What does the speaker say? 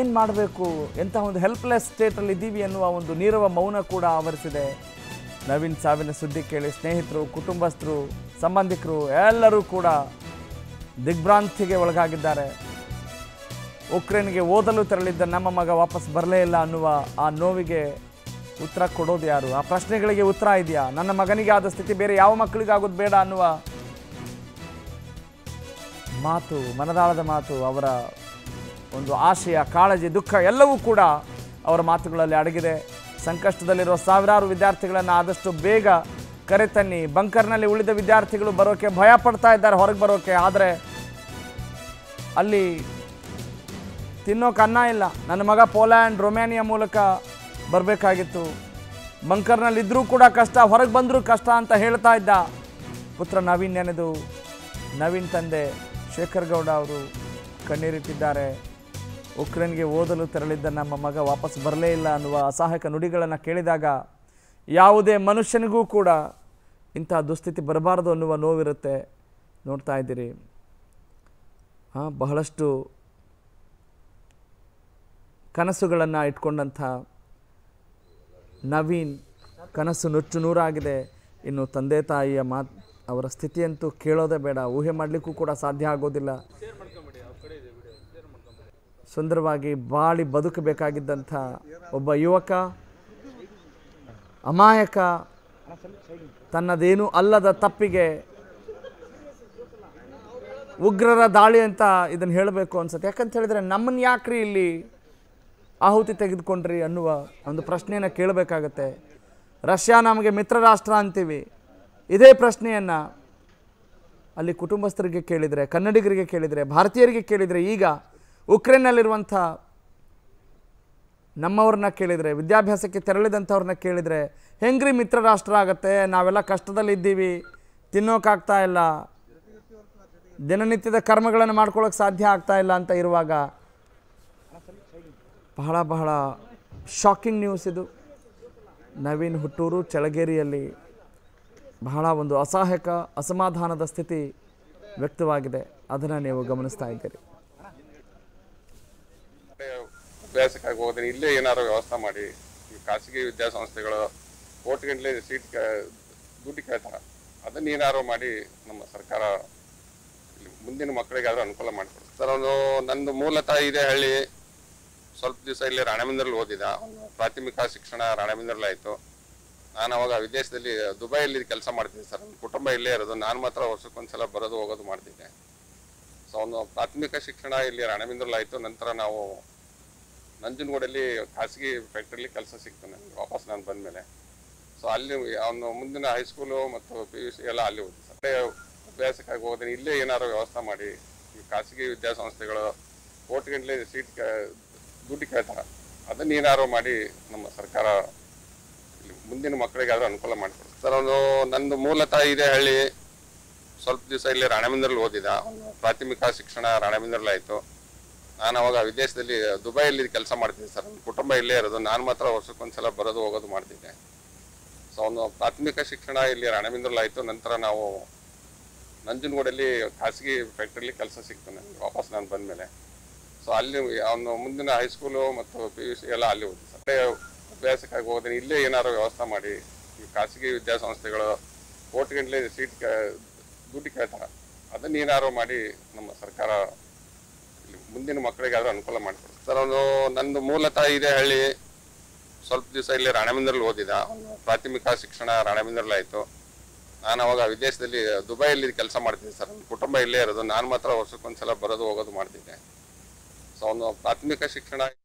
ಏನು ಮಾಡಬೇಕು ಎಂಥ ಒಂದು ಹೆಲ್ಪ್ಲೆಸ್ ಸ್ಟೇಟಲ್ಲಿ ಇದ್ದೀವಿ ಅನ್ನುವ ಒಂದು ನೀರವ ಮೌನ ಕೂಡ ಆವರಿಸಿದೆ. ನವೀನ್ ಸಾವಿನ ಸುದ್ದಿ ಕೇಳಿ ಸ್ನೇಹಿತರು, ಕುಟುಂಬಸ್ಥರು, ಸಂಬಂಧಿಕರು ಎಲ್ಲರೂ ಕೂಡ ದಿಗ್ಭ್ರಾಂತಿಗೆ ಒಳಗಾಗಿದ್ದಾರೆ. ಉಕ್ರೇನ್ಗೆ ಓದಲು ತೆರಳಿದ್ದ ನಮ್ಮ ಮಗ ವಾಪಸ್ ಬರಲೇ ಇಲ್ಲ ಅನ್ನುವ ಆ ನೋವಿಗೆ ಉತ್ತರ ಕೊಡೋದು ಯಾರು? ಆ ಪ್ರಶ್ನೆಗಳಿಗೆ ಉತ್ತರ ಇದೆಯಾ? ನನ್ನ ಮಗನಿಗೆ ಆದ ಸ್ಥಿತಿ ಬೇರೆ ಯಾವ ಮಕ್ಕಳಿಗಾಗೋದು ಬೇಡ ಅನ್ನುವ ಮಾತು, ಮನದಾಳದ ಮಾತು, ಅವರ ಒಂದು ಆಶಯ, ಕಾಳಜಿ, ದುಃಖ ಎಲ್ಲವೂ ಕೂಡ ಅವರ ಮಾತುಗಳಲ್ಲಿ ಅಡಗಿದೆ. ಸಂಕಷ್ಟದಲ್ಲಿರುವ ಸಾವಿರಾರು ವಿದ್ಯಾರ್ಥಿಗಳನ್ನು ಆದಷ್ಟು ಬೇಗ ಕರೆತನ್ನಿ. ಬಂಕರ್ನಲ್ಲಿ ಉಳಿದ ವಿದ್ಯಾರ್ಥಿಗಳು ಬರೋಕ್ಕೆ ಭಯ ಪಡ್ತಾ ಇದ್ದಾರೆ ಹೊರಗೆ ಬರೋಕ್ಕೆ. ಆದರೆ ಅಲ್ಲಿ ತಿನ್ನೋಕೆ ಅನ್ನ ಇಲ್ಲ. ನನ್ನ ಮಗ ಪೋಲ್ಯಾಂಡ್, ರೊಮೇನಿಯಾ ಮೂಲಕ ಬರಬೇಕಾಗಿತ್ತು. ಬಂಕರ್ನಲ್ಲಿದ್ದರೂ ಕೂಡ ಕಷ್ಟ, ಹೊರಗೆ ಬಂದರೂ ಕಷ್ಟ ಅಂತ ಹೇಳ್ತಾ ಇದ್ದ ಪುತ್ರ ನವೀನ್ ನೆನೆದು ನವೀನ್ ತಂದೆ ಶೇಖರ್ ಗೌಡ ಅವರು ಕಣ್ಣೀರಿಟ್ಟಿದ್ದಾರೆ. ಉಕ್ರೇನ್ಗೆ ಓದಲು ತೆರಳಿದ್ದ ನಮ್ಮ ಮಗ ವಾಪಸ್ ಬರಲೇ ಇಲ್ಲ ಅನ್ನುವ ಅಸಹಾಯಕ ನುಡಿಗಳನ್ನು ಕೇಳಿದಾಗ ಯಾವುದೇ ಮನುಷ್ಯನಿಗೂ ಕೂಡ ಇಂಥ ದುಸ್ಥಿತಿ ಬರಬಾರ್ದು ಅನ್ನುವ ನೋವಿರುತ್ತೆ. ನೋಡ್ತಾ ಇದ್ದೀರಿ, ಬಹಳಷ್ಟು ಕನಸುಗಳನ್ನು ಇಟ್ಕೊಂಡಂಥ ನವೀನ್ ಕನಸು ನುಚ್ಚು ನೂರಾಗಿದೆ. ಇನ್ನು ತಂದೆ ತಾಯಿಯ ಅವರ ಸ್ಥಿತಿಯಂತೂ ಕೇಳೋದೇ ಬೇಡ, ಊಹೆ ಮಾಡಲಿಕ್ಕೂ ಕೂಡ ಸಾಧ್ಯ ಆಗೋದಿಲ್ಲ. ಸುಂದರವಾಗಿ ಬಾಳಿ ಬದುಕಬೇಕಾಗಿದ್ದಂಥ ಒಬ್ಬ ಯುವಕ, ಅಮಾಯಕ, ತನ್ನದೇನೂ ಅಲ್ಲದ ತಪ್ಪಿಗೆ ಉಗ್ರರ ದಾಳಿ ಅಂತ ಇದನ್ನು ಹೇಳಬೇಕು ಅನ್ಸುತ್ತೆ. ಯಾಕಂತ ಹೇಳಿದರೆ, ನಮ್ಮನ್ನು ಯಾಕ್ರಿ ಇಲ್ಲಿ ಆಹುತಿ ತೆಗೆದುಕೊಂಡ್ರಿ ಅನ್ನುವ ಒಂದು ಪ್ರಶ್ನೆಯನ್ನು ಕೇಳಬೇಕಾಗತ್ತೆ. ರಷ್ಯಾ ನಮಗೆ ಮಿತ್ರ ರಾಷ್ಟ್ರ ಅಂತೀವಿ. ಇದೇ ಪ್ರಶ್ನೆಯನ್ನು ಅಲ್ಲಿ ಕುಟುಂಬಸ್ಥರಿಗೆ ಕೇಳಿದರೆ, ಕನ್ನಡಿಗರಿಗೆ ಕೇಳಿದರೆ, ಭಾರತೀಯರಿಗೆ ಕೇಳಿದರೆ, ಈಗ ಉಕ್ರೇನ್ನಲ್ಲಿರುವಂಥ ನಮ್ಮವ್ರನ್ನ ಕೇಳಿದರೆ, ವಿದ್ಯಾಭ್ಯಾಸಕ್ಕೆ ತೆರಳಿದಂಥವ್ರನ್ನ ಕೇಳಿದರೆ, ಹೆಂಗ್ರಿ ಮಿತ್ರ ರಾಷ್ಟ್ರ ಆಗತ್ತೆ, ನಾವೆಲ್ಲ ಕಷ್ಟದಲ್ಲಿದ್ದೀವಿ, ತಿನ್ನೋಕ್ಕಾಗ್ತಾ ಇಲ್ಲ, ದಿನನಿತ್ಯದ ಕರ್ಮಗಳನ್ನು ಮಾಡ್ಕೊಳ್ಳೋಕೆ ಸಾಧ್ಯ ಆಗ್ತಾ ಇಲ್ಲ ಅಂತ ಇರುವಾಗ ಬಹಳ ಶಾಕಿಂಗ್ ನ್ಯೂಸ್ ಇದು. ನವೀನ್ ಹುಟ್ಟೂರು ಚಳಗೇರಿಯಲ್ಲಿ ಬಹಳ ಒಂದು ಅಸಹಾಯಕ ಅಸಮಾಧಾನದ ಸ್ಥಿತಿ ವ್ಯಕ್ತವಾಗಿದೆ. ಅದನ್ನು ನೀವು ಗಮನಿಸ್ತಾ ಇದ್ದೀರಿ. ಅಭ್ಯಾಸಕ್ಕಾಗಿ ಹೋಗೋದ್ರೆ ಇಲ್ಲೇ ಏನಾರು ವ್ಯವಸ್ಥೆ ಮಾಡಿ, ಈ ಖಾಸಗಿ ವಿದ್ಯಾಸಂಸ್ಥೆಗಳು ಕೋಟ್ಗಂಟ್ಲೆ ಸೀಟ್ ದುಡ್ಡು ಕೇಳ್ತಾರೆ, ಅದನ್ನ ಏನಾರು ಮಾಡಿ ನಮ್ಮ ಸರ್ಕಾರ ಮುಂದಿನ ಮಕ್ಕಳಿಗಾದ್ರೂ ಅನುಕೂಲ ಮಾಡಿಕೊಡ್ತಾರೆ ಸರ್. ಅವನು ನಂದು ಮೂಲತಃ ಇದೇ ಹಳ್ಳಿ, ಸ್ವಲ್ಪ ದಿವಸ ಇಲ್ಲೇ ರಾಣೆಬೆನ್ನೂರಲ್ಲಿ ಓದಿದ. ಪ್ರಾಥಮಿಕ ಶಿಕ್ಷಣ ರಾಣೆಬೆನ್ನೂರಲ್ಲಿ ಆಯಿತು. ನಾನು ಅವಾಗ ವಿದೇಶದಲ್ಲಿ ದುಬೈಯಲ್ಲಿ ಕೆಲಸ ಮಾಡ್ತಿದ್ದೆ ಸರ್. ನನ್ನ ಕುಟುಂಬ ಇಲ್ಲೇ ಇರೋದು, ನಾನು ಮಾತ್ರ ವರ್ಷಕ್ಕೊಂದ್ಸಲ ಬರೋದು ಹೋಗೋದು ಮಾಡ್ತಿದ್ದೆ. ಸೊ ಅವನು ಪ್ರಾಥಮಿಕ ಶಿಕ್ಷಣ ಇಲ್ಲಿ ರಾಣೆಬೆನ್ನೂರಲ್ಲಿ ಆಯಿತು. ನಂತರ ನಾವು ನಂಜನಗೂಡಲ್ಲಿ ಖಾಸಗಿ ಫ್ಯಾಕ್ಟ್ರಿಲಿ ಕೆಲಸ ಸಿಕ್ತು ನನಗೆ ವಾಪಸ್ ನಾನು ಬಂದಮೇಲೆ. ಸೊ ಅಲ್ಲಿ ಅವನು ಮುಂದಿನ ಹೈಸ್ಕೂಲು ಮತ್ತು PUC ಎಲ್ಲ ಅಲ್ಲಿ ಓದಿ ಸರ್. ಅಭ್ಯಾಸಕ್ಕಾಗಿ ಹೋಗೋದ್ರೆ ಇಲ್ಲೇ ಏನಾರು ವ್ಯವಸ್ಥೆ ಮಾಡಿ, ಈ ಖಾಸಗಿ ವಿದ್ಯಾಸಂಸ್ಥೆಗಳು ಕೋಟ್ಗಂಟ್ಲೆ ಸೀಟ್ ದುಡ್ಡು ಕೇಳ್ತಾರೆ, ಅದನ್ನ ಏನಾರು ಮಾಡಿ ನಮ್ಮ ಸರ್ಕಾರ ಮುಂದಿನ ಮಕ್ಕಳಿಗಾದ್ರೂ ಅನುಕೂಲ ಮಾಡಿಕೊಡ್ತಾರೆ ಸರ್. ಅವನು ನಂದು ಮೂಲತಃ ಇದೇ ಹಳ್ಳಿ, ಸ್ವಲ್ಪ ದಿವಸ ಇಲ್ಲೇ ರಾಣೆಬೆನ್ನೂರಲ್ಲಿ ಓದಿದ. ಪ್ರಾಥಮಿಕ ಶಿಕ್ಷಣ ರಾಣೆಬೆನ್ನೂರಲ್ಲಿ ಆಯಿತು. ನಾನು ಅವಾಗ ವಿದೇಶದಲ್ಲಿ ದುಬೈಯಲ್ಲಿ ಕೆಲಸ ಮಾಡ್ತಿದ್ದೆ ಸರ್. ನನ್ನ ಕುಟುಂಬ ಇಲ್ಲೇ ಇರೋದು, ನಾನು ಮಾತ್ರ ವರ್ಷಕ್ಕೊಂದ್ಸಲ ಬರೋದು ಹೋಗೋದು ಮಾಡ್ತಿದ್ದೆ. ಸೊ ಅವನು ಪ್ರಾಥಮಿಕ ಶಿಕ್ಷಣ ಇಲ್ಲಿ ರಾಣೆಬೆನ್ನೂರಲ್ಲಿ ಆಯಿತು. ನಂತರ ನಾವು ನಂಜನಗೂಡಲ್ಲಿ ಖಾಸಗಿ ಫ್ಯಾಕ್ಟ್ರಿಲಿ ಕೆಲಸ ಸಿಕ್ತು ನನಗೆ ವಾಪಸ್ ನಾನು ಬಂದಮೇಲೆ. ಸೊ ಅಲ್ಲಿ ಅವನು ಮುಂದಿನ ಹೈಸ್ಕೂಲು ಮತ್ತು PUC ಎಲ್ಲ ಅಲ್ಲಿ ಓದಿ ಸರ್. ಅಭ್ಯಾಸಕ್ಕಾಗಿ ಹೋಗೋದ್ರೆ ಇಲ್ಲೇ ಏನಾರು ವ್ಯವಸ್ಥೆ ಮಾಡಿ, ಈ ಖಾಸಗಿ ವಿದ್ಯಾಸಂಸ್ಥೆಗಳು ಕೋಟ್ಗಂಟ್ಲೆ ಸೀಟ್ ದುಡ್ಡು ಕೇಳ್ತಾರೆ, ಅದನ್ನ ಏನಾರು ಮಾಡಿ ನಮ್ಮ ಸರ್ಕಾರ ಮುಂದಿನ ಮಕ್ಕಳಿಗಾದ್ರೂ ಅನುಕೂಲ ಮಾಡಿಕೊಡ್ತಾರೆ ಸರ್. ಅವನು ನಂದು ಮೂಲತಃ ಇದೇ ಹಳ್ಳಿ, ಸ್ವಲ್ಪ ದಿವಸ ಇಲ್ಲಿ ರಾಣೆಬೆನ್ನೂರಲ್ಲಿ ಓದಿದ. ಪ್ರಾಥಮಿಕ ಶಿಕ್ಷಣ ರಾಣೆಬೆನ್ನೂರಲ್ಲಿ ಆಯಿತು. ನಾನು ಅವಾಗ ವಿದೇಶದಲ್ಲಿ ದುಬೈಯಲ್ಲಿ ಕೆಲಸ ಮಾಡ್ತಿದ್ದೆ ಸರ್. ನನ್ನ ಕುಟುಂಬ ಇಲ್ಲೇ ಇರೋದು, ನಾನು ಮಾತ್ರ ವರ್ಷಕ್ಕೊಂದ್ಸಲ ಬರೋದು ಹೋಗೋದು ಮಾಡ್ತಿದ್ದೆ. ಸೊ ಅವನು ಪ್ರಾಥಮಿಕ ಶಿಕ್ಷಣ